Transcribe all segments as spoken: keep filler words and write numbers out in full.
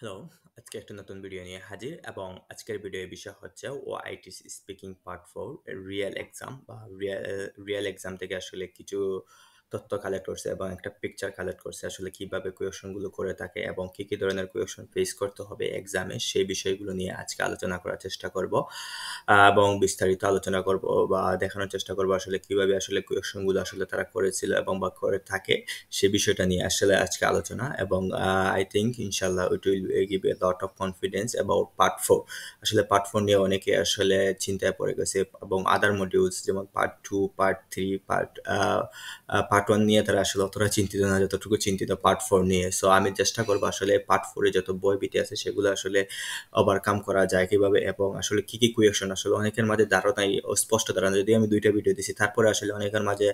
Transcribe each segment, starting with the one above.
Hello, আজকে একটা নতুন ভিডিও নিয়ে হাজির এবং আজকের ভিডিওর বিষয় হচ্ছে OITC speaking part four real exam বা রিয়েল এক্সাম থেকে আসলে কিছু তথ্য কালেক্ট করছে এবং একটা পিকচার কালেক্ট করছে আসলে কিভাবে কোয়েশনগুলো করে থাকে এবং কী কী ধরনের কোয়েশন ফেস করতে হবে এক্সামে সেই বিষয়গুলো নিয়ে আজকে আলোচনা করার চেষ্টা করব এবং বিস্তারিত আলোচনা করব বা দেখানোর চেষ্টা করব আসলে কিভাবে আসলে কোয়েশনগুলো আসলে তারা করেছিল এবং বা করে থাকে সে বিষয়টা নিয়ে আসলে আজকে আলোচনা এবং আই থিঙ্ক ইনশাল্লাহ it will give a lot of confidence about part four. আসলে পার্ট ফোর নিয়ে অনেকে আসলে চিন্তায় পড়ে গেছে এবং আদার মডিউলস যেমন part two part three part part part one নিয়ে তারা আসলে অতটা চিন্তিত না যতটুকু চিন্তিত পার্ট ফোর নিয়ে। সো আমি চেষ্টা করবো আসলে পার্ট ফোরে যত বই বিতে আছে সেগুলো আসলে ওভারকাম করা যায় কীভাবে এবং আসলে কী কী কোয়েশন আসলে অনেকের মাঝে ধারণাই স্পষ্ট ধারণা, যদি আমি দুইটা ভিডিও দিচ্ছি তারপরে আসলে অনেকের মাঝে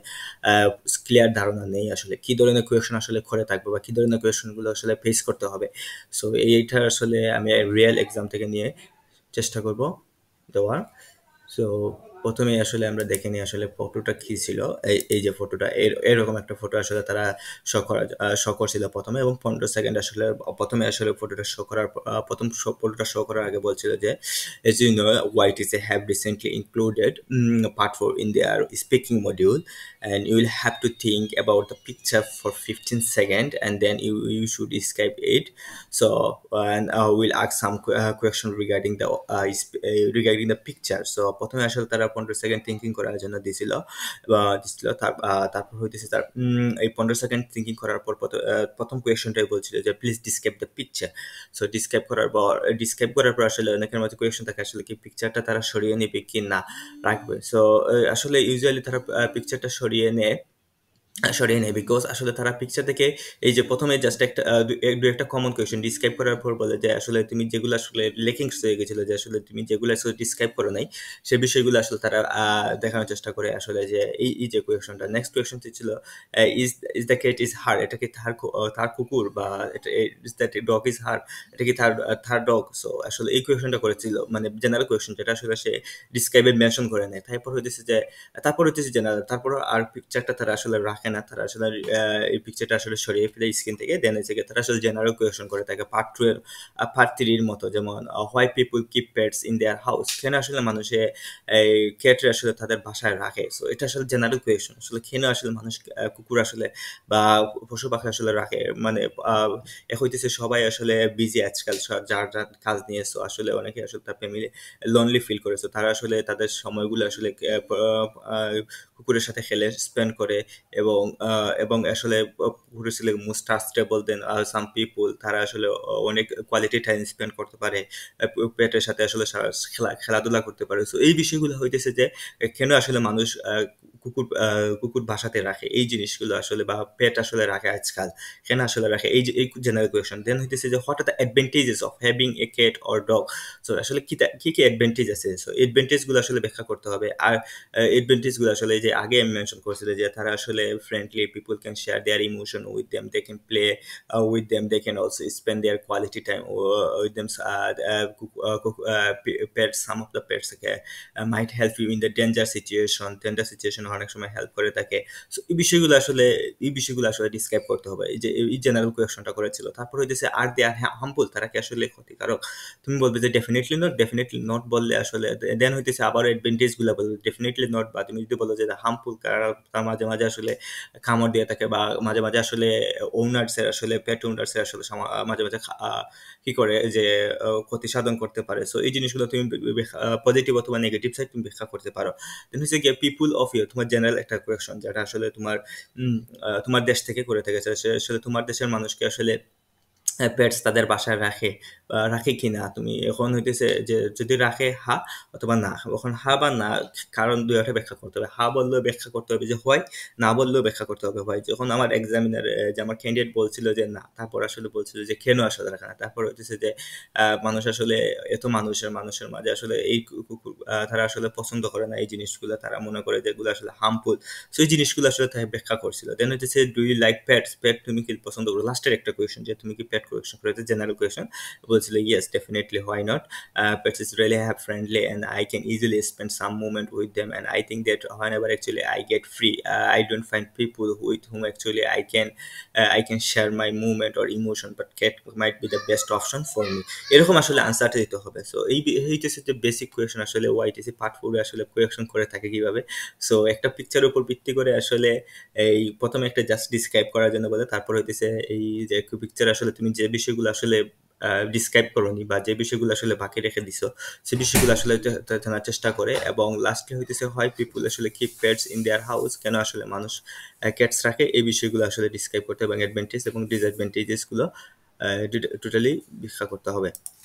ক্লিয়ার ধারণা নেই আসলে কী ধরনের কোয়েশন আসলে করে থাকবে বা কী ধরনের কোয়েশনগুলো আসলে ফেস করতে হবে। সো এইটা আসলে আমি রিয়েল এক্সাম থেকে নিয়ে চেষ্টা করব দেওয়ার। সো প্রথমে আসলে আমরা দেখে নিই আসলে ফটোটা কী ছিল। এই এই যে ফটোটা এরকম একটা ফটো আসলে তারা শো করা শো করছিল প্রথমে এবং পনেরো সেকেন্ড আসলে প্রথমে আসলে ফটোটা শো করার প্রথম ফটোটা শো করার আগে বলছিল যে as you know OITC have recently included part four in their speaking module and you will have to think about the picture for fifteen second and then you you should describe it. So will ask some question regarding the regarding the picture. So প্রথমে আসলে তারা পনেরো second thinking করার জন্য দিছিল দিছিল তারপর হইতেছে তার এই পনেরো সেকেন্ড থিঙ্কিং করার পর প্রথম কোয়েশনটাই বলছিল যে please describe the picture. So describe করার পর ডিসক্রাইব করার পর আসলে অনেকের মধ্যে কোয়েশন থাকে আসলে কি পিকচারটা তারা সরিয়ে নেবে কি না রাখবে। সো আসলে ইউজুয়ালি তারা পিকচারটা সরিয়ে নেয় সরিয়ে নেয় বিকজ আসলে তারা পিকচার থেকে এই যে প্রথমে জাস্ট একটা দু একটা কমন কোয়েশন ডিসক্রাইব করার পর বলে যে আসলে তুমি যেগুলো আসলে লেকিংস হয়ে গেছিলো যে আসলে তুমি যেগুলো আসলে ডিসক্রাইব করো নাই সে বিষয়গুলো আসলে তারা দেখানোর চেষ্টা করে আসলে যে এই এই যে কোয়েশনটা নেক্সট কোয়েশনটি ছিল is is the cat is her, এটা কি তার তার কুকুর বা is that dog is her, এটা কি তার তার ডগ। সো আসলে এই কোয়েশনটা করেছিল মানে জেনারেল কোয়েশন যেটা আসলে সে ডিসক্রাইবে মেনশন করে নেয়। তারপর হইতেছে যে তারপর হইতেছে জেনারেল তারপর আর পিকচারটা তারা আসলে রাখে না, তারা আসলে এই পিকচারটা আসলে সরিয়ে ফেলে স্ক্রিন থেকে। দেন থেকে তারা আসলে জেনারেল কোয়েশন করে থাকে পার্ট টু এর পার্ট থ্রির মতো, যেমন why people keep pets in their house, কেন আসলে মানুষে এই ক্যাটে আসলে তাদের বাসায় রাখে। সো এটা আসলে জেনারেল কোয়েশন আসলে কেন আসলে মানুষ কুকুর আসলে বা পশু পাখি আসলে রাখে, মানে এক হইতেছে সবাই আসলে বিজি আজকাল যার যার কাজ নিয়ে। সো আসলে অনেকে আসলে তার ফ্যামিলি লনলি ফিল করে, সো তারা আসলে তাদের সময়গুলো আসলে কুকুরের সাথে খেলে স্পেন্ড করে এবং এবং আসলে ঘুরেছিল মোস্ট ট্রাস্টেবল দেন সাম পিপুল, তারা আসলে অনেক কোয়ালিটি টাইম স্পেন্ড করতে পারে পেটের সাথে আসলে খেলা খেলাধুলা করতে পারে। সো এই বিষয়গুলো হইতেছে যে কেন আসলে মানুষ কুকুর কুকুর বাসাতে রাখে এই জিনিসগুলো আসলে বা পেট আসলে রাখে আজকাল কেন আসলে রাখে এই যে এই জেনারেল কোয়েশন। দেন হইতেছে যে what are the advantages of having a cat or dog. So আসলে কী কী কী অ্যাডভান্টেজ আছে, সো অ্যাডভান্টেজগুলো আসলে ব্যাখ্যা করতে হবে। আর অ্যাডভান্টেজগুলো আসলে যে আগে আমি মেনশন করেছিল যে তারা আসলে friendly, people can share their emotion with them, they can play uh, with them, they can also spend their quality time uh, with them. Uh, uh, uh, pets, some of the pets okay, uh, might help you in the danger situation, danger situation অনেক সময় help করে থাকে। So এই বিষয়গুলো আসলে এই বিষয়গুলো আসলে ডিসক্রাইব করতে হবে। এই যে এই জেনারেল কোয়েশনটা করেছিল। তারপর হইতেছে আর দে আর হার্মফুল, তারা কি আসলে ক্ষতিকারক, তুমি বলবে যে ডেফিনেটলি নট, ডেফিনেটলি নট বললে আসলে দেন হইতেছে আবার অ্যাডভান্টেজগুলো বলবে ডেফিনেটলি নট, বা তুমি যদি বলো যে হার্মফুল তার মাঝে মাঝে আসলে খামার দিয়ে থাকে বা মাঝে মাঝে আসলে ওনার্সের আসলে পেট ওনার্সের আসলে মাঝে মাঝে কী করে যে ক্ষতি সাধন করতে পারে। সো এই জিনিসগুলো তুমি পজিটিভ অথবা নেগেটিভ সাইড তুমি ব্যাখ্যা করতে পারো। দেন হচ্ছে গিয়ে পিপুল অফ ইউ, তোমার জেনারেল একটা কোয়েশন যেটা আসলে তোমার তোমার দেশ থেকে করে থাকে আসলে তোমার দেশের মানুষকে আসলে পেটস তাদের বাসায় রাখে রাখে কি না। তুমি এখন হইতেছে যে যদি রাখে হা অথবা না, এখন হা বা না কারণ দুই একটা ব্যাখ্যা করতে হবে। হা বললেও ব্যাখ্যা করতে হবে যে হয়, না বললেও ব্যাখ্যা করতে হবে হয়। যখন আমার এক্সামিনার যে আমার ক্যান্ডিডেট বলছিল যে না, তারপর আসলে বলছিল যে কেন আসলে রাখে না। তারপর হইতেছে যে মানুষ আসলে এত মানুষের মানুষের মাঝে আসলে এই কুকুর তারা আসলে পছন্দ করে না, এই জিনিসগুলো তারা মনে করে যেগুলো আসলে হার্মফুল। সো এই জিনিসগুলো আসলে ব্যাখ্যা করছিল। দেন হইতেছে do you like pets, pet তুমি কি পছন্দ করো, লাস্টের একটা কোয়েশন যে তুমি কি that question, for the general question was like, yes, definitely, why not? Uh, pets is really have friendly, and I can easily spend some moment with them. And I think that whenever actually I get free, uh, I don't find people with whom actually I can uh, I can share my movement or emotion, but cat might be the best option for me. এরকম আসলে আনসারটা দিতে হবে। So এই এইটাছে যে basic question আসলে what is a part ফোরে আসলে কোয়েশ্চেন করে থাকে কিভাবে। সো একটা পিকচারের উপর ভিত্তি করে আসলে এই প্রথমে একটা জাস্ট ডিসক্রাইব করার জন্য বলে, তারপর হইতেছে এই যে পিকচার আসলে তুমি যে বিষয়গুলো আসলে ডিসক্রাইব করনি বা যে বিষয়গুলো আসলে বাকি রেখে দিছো সেই বিষয়গুলো আসলে জানার চেষ্টা করে। এবং লাস্টলি হইতেছে হয় পিপুল আসলে keep pets in their house, কেন আসলে মানুষ ক্যাটস রাখে এই বিষয়গুলো আসলে ডিসক্রাইব করতে, এবং অ্যাডভান্টেজ এবং ডিসঅ্যাডভান্টেজেসগুলো টোটালি ব্যাখ্যা করতে হবে।